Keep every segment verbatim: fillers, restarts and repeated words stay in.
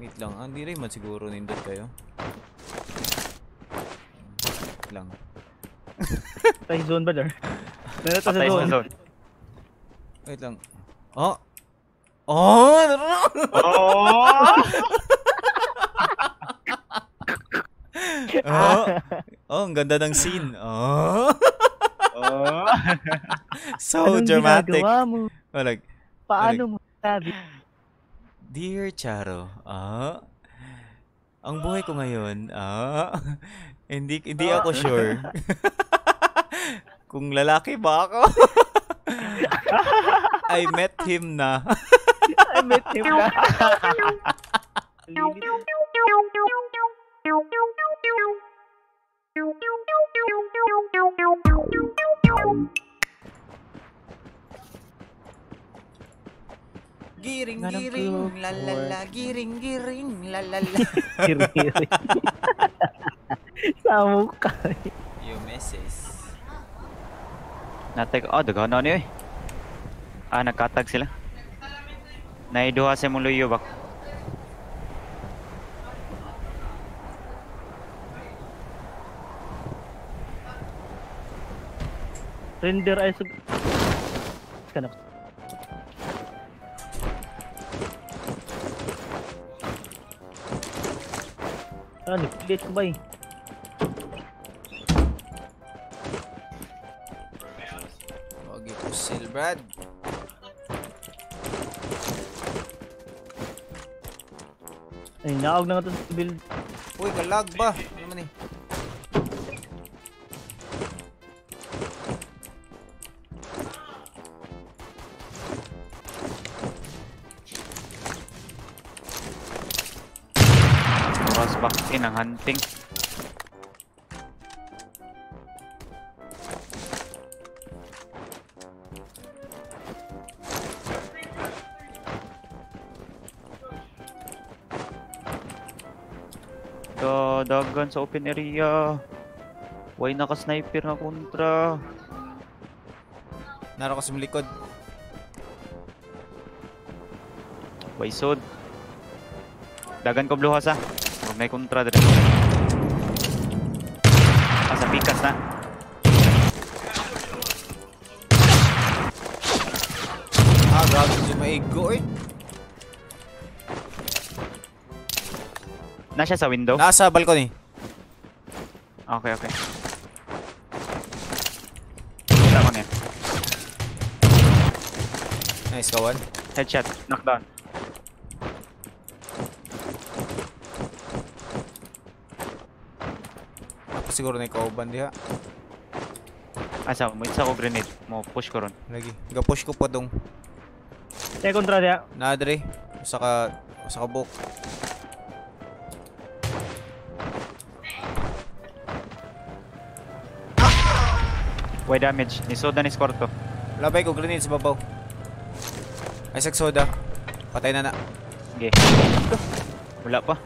Wait lang, ah, hindi rin man siguro nindot kayo. Wait lang. Patay zone ba, Dar? Patay sa zone. Wait lang. Oh! Oh! Oh! Oh! Oh, ang ganda ng scene. Oh! Oh! So anong dramatic. Mo? Oh, like, paano like, mo sabi? Dear Charo, ah, ang buhay ko ngayon, ah, hindi, hindi ako sure kung lalaki ba ako. I met him na. I met him na. Giring giring la la la, giring giring la la la. Giring giring. Samuk kay. Yo message. Natag oh daga na ni. Ah nakatag sila. Naiduha sa mulo yo bak. Render ay sug. Kanak. Ah, nag-plate ko ba eh? Wagi ko seal, Brad. Ay, naog na nga ito sa build. Uy, kalag ba? Ano naman eh? Bakin ang hunting. Ito, dagan sa open area. Why naka-sniper na kontra? Naro ka sa likod. Why sod? Dagan ko bluhas ah. May kontra dito. Asa pikas na. Ah, grabe si Maigo eh. Nasa sa window? Nasa balcony. Okay, okay. Tama niya. Nice kawan. Headshot, knockdown. Siguro na ikauban diha. Asa, mo isa ko grenade. Mo push ko ron. Lagi. Ga-push ko pa dong. Tay kontra diha. Nadre. Saka saka buk. Way damage. Ni soda ni score to. Labay ko grenade sa babaw. Ay sak soda. Patay na na. Sige. Okay. Wala pa.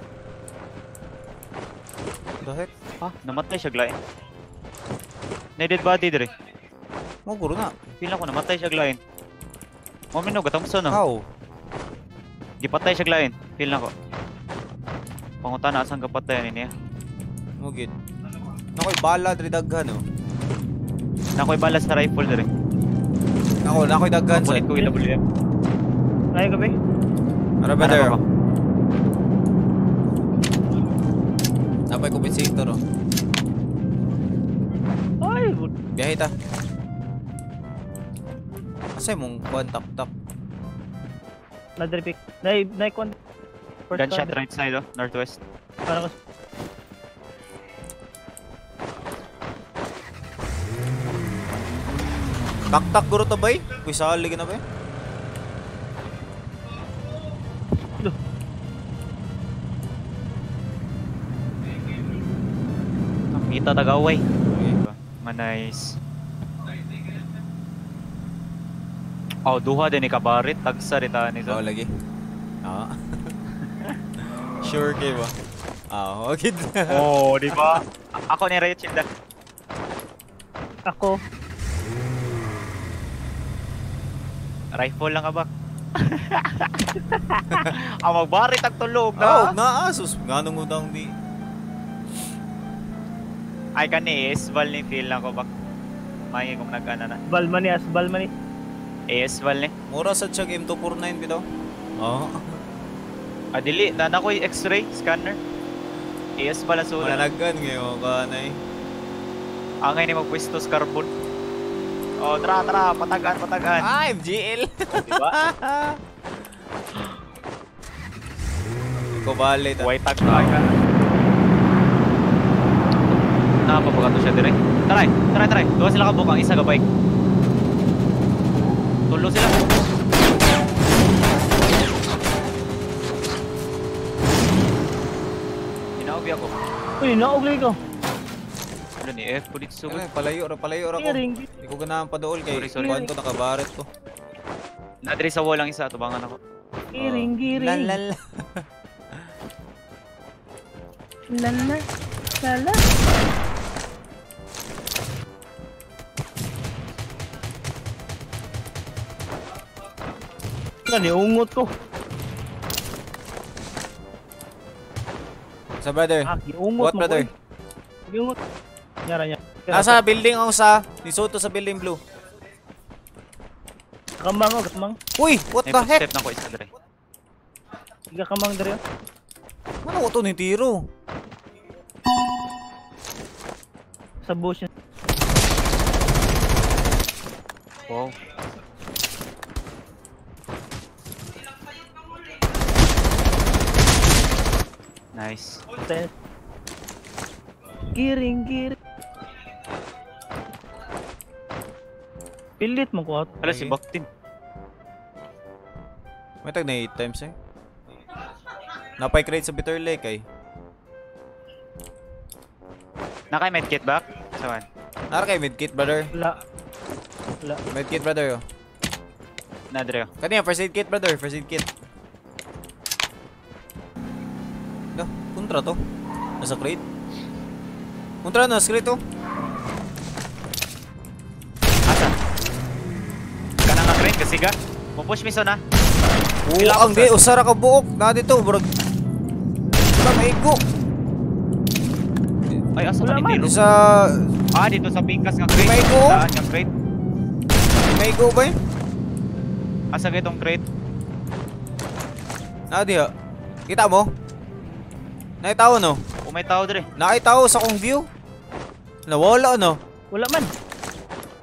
Dahil ah, namatay siya glain. Needed body dire. Mo guro na. Pila ko namatay siya glain. Mo minog atamson no. How? Gipatay siya glain. Pila ko. Pangutan na asang gapatay niya. Mo gid. Nakoy bala dire daghan no. Nakoy bala sa rifle dire. Nako, nakoy daghan sa ko W M. Ay gabi. Ara better. Napay ko pinsitor o. Ay! Biyahe ta. Kasi mong kuhan tak-tak. Nadiripik. Naikuhan. Gunshot right side o. Northwest. Parang kasi. Tak-tak guro to bay. Pisali ka na bay. Kita tagaway. Nice. Oh, duha din ikabarit. Tagsa rita nito. Oh, lagi. Oo. Sure kayo ba? Oo, okay. Oo, di ba? Ako ni Rachel na. Ako. Rifle lang ka ba? Ang magbarit ang tulog na. Oh, naasus. Ganong udang di. Ay kani esval ni feel na ko bak. May kung nagana na. Balman ni asbal man ni. Esval ni. Mura sa chag M two forty-nine bitaw. Oo. Adili na ko x-ray scanner. Yes pala sulo. Mananagan ngayon ka na eh. Angay ni magpwistos carbon. Oh, tara tara, patagaan patagaan. Ah, F G L. Oh, diba? Kubali. Huwag tagkaan ka. Nakapapagat siya direk. Taray, taray, taray. Doon sila kabukang, isa gabay. Tulo sila. Inaobi ako. Uy, inaobi ko. Ano ni F pulit sugot. Palayo ra, palayo ra ko. Hindi ko ganahan padool kay kuan ko nakabaret ko. Nadiri sa wall ang isa, tubangan ako. Giring, giring. Lan lan. Lan na. Sala. Kani ungot ko. Sa brother. Ah, what brother? Ungot. Nyara niya. Nasa building ang sa nisuto sa building blue. Kamang o kamang. Uy, what the heck? Step na ko isa dire. Iga kamang dire. Ano to ni tiro? Sa bush. Wow. Nice. Giring, giring. Pilit mo ko. Alas si Baktin. May tag na eight times eh. Napay-crate sa Bitter Lake eh. Nakay medkit back? Saman? Nakay medkit brother? Wala. Wala. Medkit brother yo. Nadre yo. Kanina first aid kit brother, first aid kit. Dah, kontra to. Nasa crate. Kontra na, nasa crate to. Siga, pupush miso na. Oo, ang di, usara ka buok. Na dito, bro. Saka maigo. Ay, asa ka nitiro? Sa... Ah, dito sa pikas ng crate. Maigo? Maigo ba yun? Asa ka itong crate? Na di ha. Kita mo? Nakitaw no? O may tao dito eh. Nakitaw sa kong view? Nawala no? Wala man.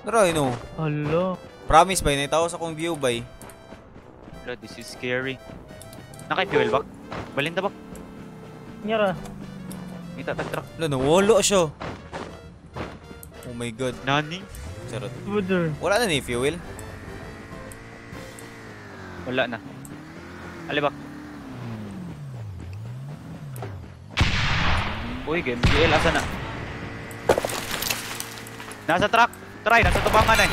Try no. Hala. Promise bay, naitaw sa kong view bay. Bro, this is scary. Naka-fuel back? Balinda back? Nyara. May tatag-truck. Wala, nawolo siya. Oh my god. Nani? Sarot. Wala na ni fuel? Wala na. Alibak. Uy, game G L. Asa na? Nasa truck. Try, nasa tubangan eh.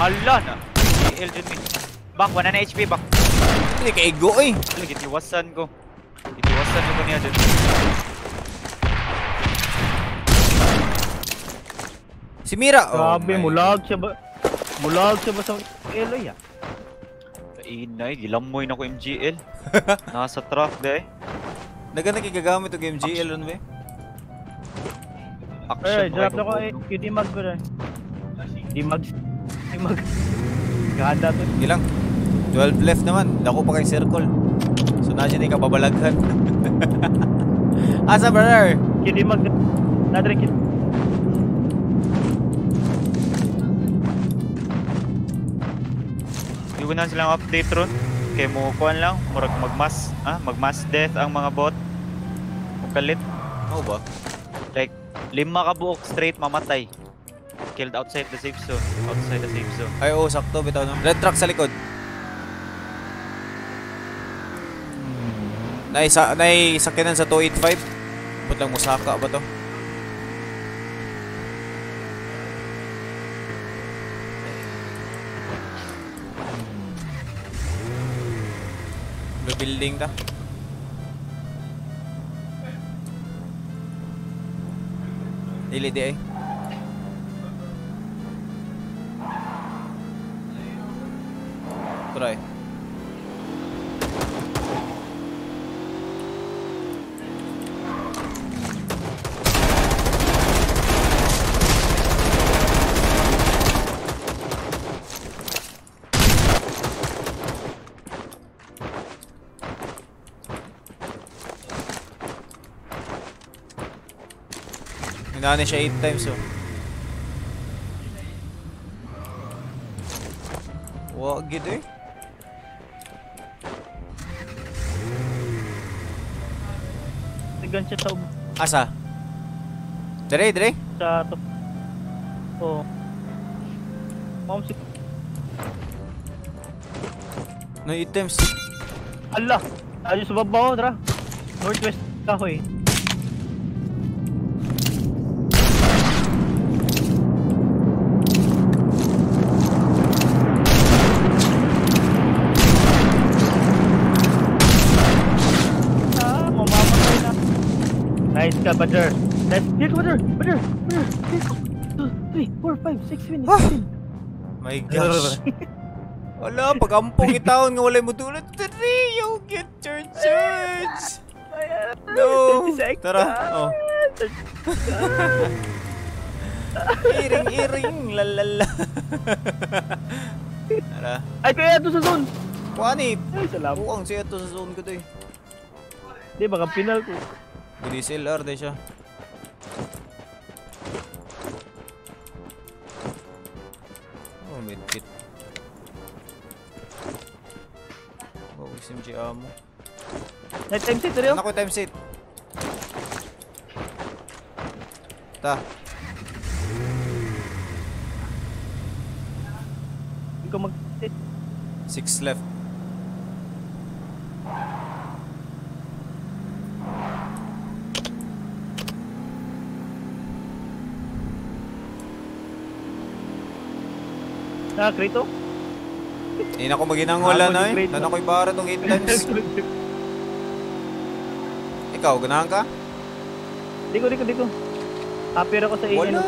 Ala na. G L dun eh. Back, wala na H P back. Hindi ka ego eh. Gitiwasan ko. Gitiwasan ko niya dun. Si Mira. Sabi, oh, mulag siya ba? Mulag siya ba sa G L eh ah? Kainay, gilamoy na ko M G L. Nasa truck de eh. Nagana kigagamit o M G L nun ba eh? Action. Eh, drop na ko eh. Q D mag ko na eh. D-mag. Mag ganda to. Ilang twelve left naman. Dako pa kay circle. So na siya di ka babalaghan. Asa brother? Kini mag nadrekit. Di ko na silang update ron. Kay mo kuan lang. Murag magmas. Ah, magmas death ang mga bot. Magkalit. Oo ba? Like lima ka buok straight mamatay. Killed outside the safe zone. Outside the safe zone. Ay, oo, oh, sakto bitaw no. Red truck sa likod. Naisa, naisakinan sa two eighty-five. Putang musaka ba to? Building ta. Dili di ay. Try. Hinahanin siya eight times, oh. Wag it, eh. Tigan siya sa... Asa? Dere, dere? Sa top. Oo. Mamsik. No items. Allah! Ayos sa baba, oh, dara. Northwest kahoy. Nice ka, Badr. Nice. Here ka, Badr. Badr. Badr. two, three, four, five, six, seven, eight, nine. My gosh. Wala, pag-ampong itaon nga wala'y mutulad. Three! You get your church! No! Tara, oh. Iring, iring, lalala. Tara. Ay, kaya ito sa zone! Kuhanit! Buwang siya ito sa zone ko ito eh. Hindi, baka pinal ko. Good S L R din siya. Oh, medkit. Oh, S M G ammo. Night time seat, Rio? Ako time seat. Ta. Hindi ko mag-seat. Six left. Ah, krito? Hindi na ko maginangwala na eh. Tano ko'y para itong eight times. Ikaw, ganahan ka? Hindi ko, di ko, di ko. Appear ako sa A N. Wala!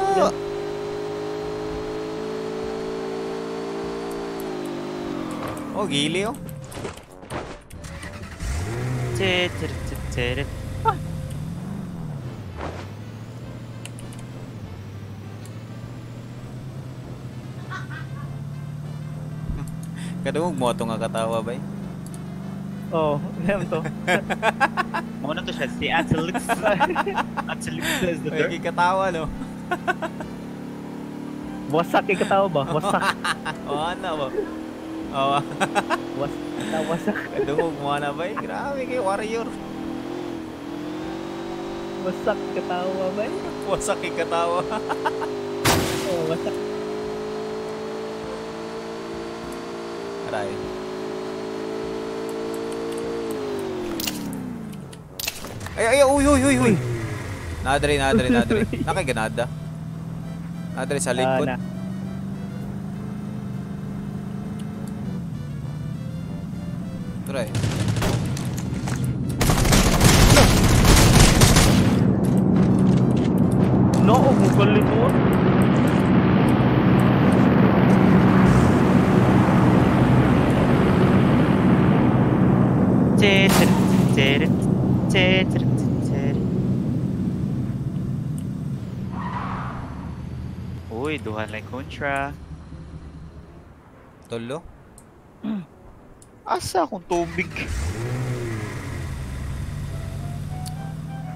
Oh, gili oh. Ah! Kadungog mo ito nga katawa ba eh? Oo, alam to. Muna to siya, si Atelixa. Atelixa is the third. Ay, kikatawa no? Wasak, kikatawa ba? Wasak. Oo, ano ba? Oo. Wasak. Kadungog mo na ba eh? Grabe kayo, warrior. Wasak, katawa ba eh? Wasak, kikatawa. Oo, wasak. Ay. Ay ay uy uy uy uy. Nadre nadre nadre. Nakaganada. Nadre sa likod. Uh, na. Try. No, bukol ito. Uy, duha lang kontra. Tolo? Asa akong tubig?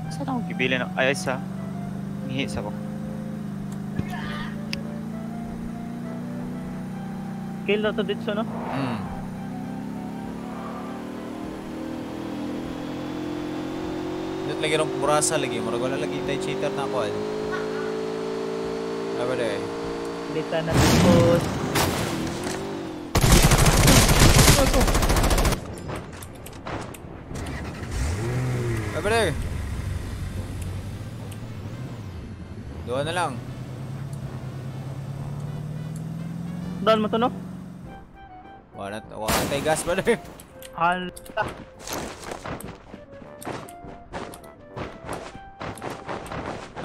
Saan akong gibilin ako? Ay, isa. Ngihis ako. Kill na to dito, no? Hmm. Lagi rong purasa lagi, murag wala lagi tayo cheater na ako ano. Abad eh. Dita na tapos. Ato. Abad eh. Doon na lang. Doon mo to no? Wala, wala tayo gas ba eh. Halta.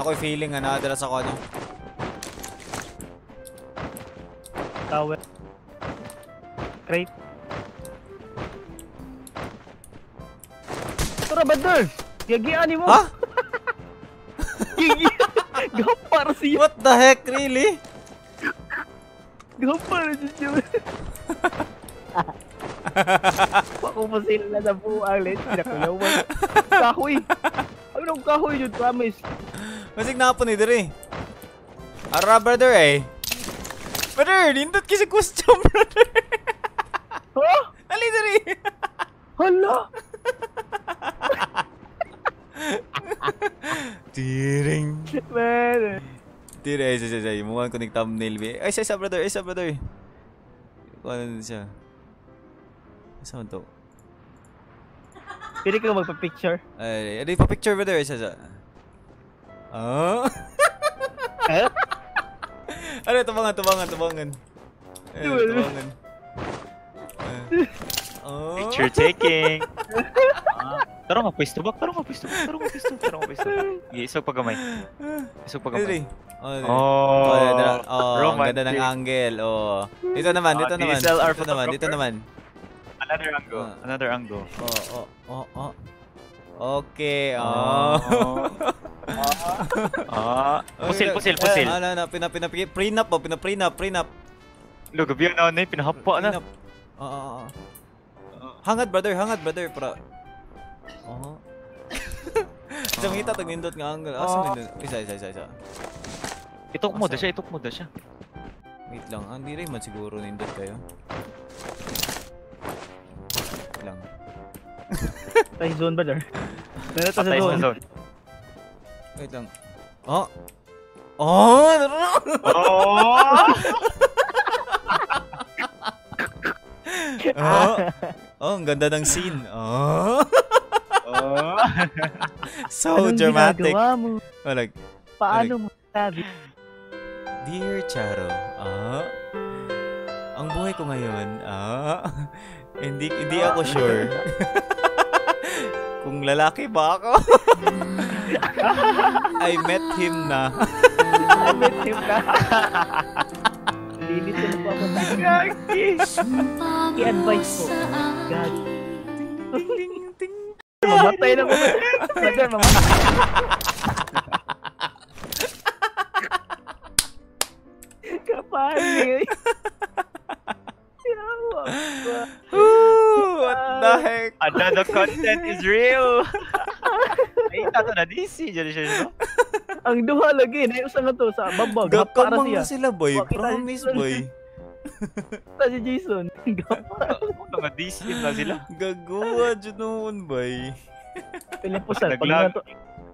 Ako'y feeling nga nakadalas ako ano. Tower. Crate. Tara Badr! Gagiani mo! Ha? Gagiani! Gampar siya! What the heck? Really? Gampar siya! Pakupasin na sa buang. Let's na kulawan. Kahoy! Ano kahoy yun? Promise! Masig na po ni diri. Ara brother eh. Brother, nindot kasi custom brother. Huh? Ali diri. Hala. Tiring. Brother. Tira ay sa sa mo kan connect thumbnail be. Ay sa sa brother, isa brother. Kuan siya. Saan to? Pwede ka magpa-picture? Ay, hindi pa-picture ba there? Isa sa... Oh? Eh? Ano, tubangan, tubangan, tubangan. Ay, tubangan. Oh. Picture taking! Ah. Tarong nga, pwesto back, tarong nga, pwesto back, tarong nga, pwesto back, tarong nga, pwesto back. Isog pagkamay. Isog pagkamay. Oh, oh, ang ganda ng angle. Oh. Dito naman, dito naman, dito naman, dito naman. Another angle. Uh, Another angle. Oh, oh, oh, oh. Okay. Oh. Ah. Pusil, pusil, pusil. Ano na pina pina prenup, pina prenup, prenup. Lo gabion na ni pinahappa na. Oo. Hangat brother, hangat brother para. Oo. Tumita tag nindot nga angle. Asa nindot? Isa, isa, isa, isa. Itok mo da siya, itok mo da siya. Wait lang, hindi rin man siguro nindot kayo. Lang. Patay zone ba there? Meron sa zone. Wait lang. Oh! Oh! Oh! Oh! Oh, ang ganda ng scene. Oh! Oh! So dramatic. Walag. Paano mo sabi? Dear Charo, ah? Ang buhay ko ngayon, ah? Hindi, hindi ako sure. Kung lalaki ba ako? I met him na. I met him na. Lilito na po ako tayo. Gagi! I-advise ko. Gagi. Ting, ting, ting, ting. Mamatay na po. Mamatay, mamatay. Kapag. What the heck? Another content is real. Ay, tato na D C. Diyan siya siya. Ang duha lagi. Naiusan na to sa babag. Gapang na sila, boy. Promise, boy. Sa si Jason. Gapang. Mga D C na sila. Gagawa dyan noon, boy. Pilipusan. Pag na to.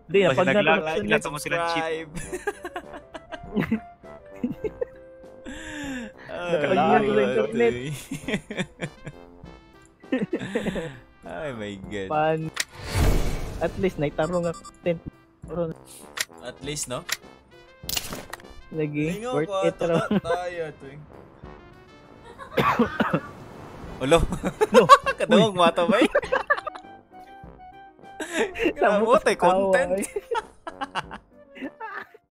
Hindi na. Pag na to. Ilata mo silang cheat. Ay my god. Pan. At least naitarong ako ten. At least no? Lagi worth it raw. Olo. Kadawag mata bay. Sa mo tay content.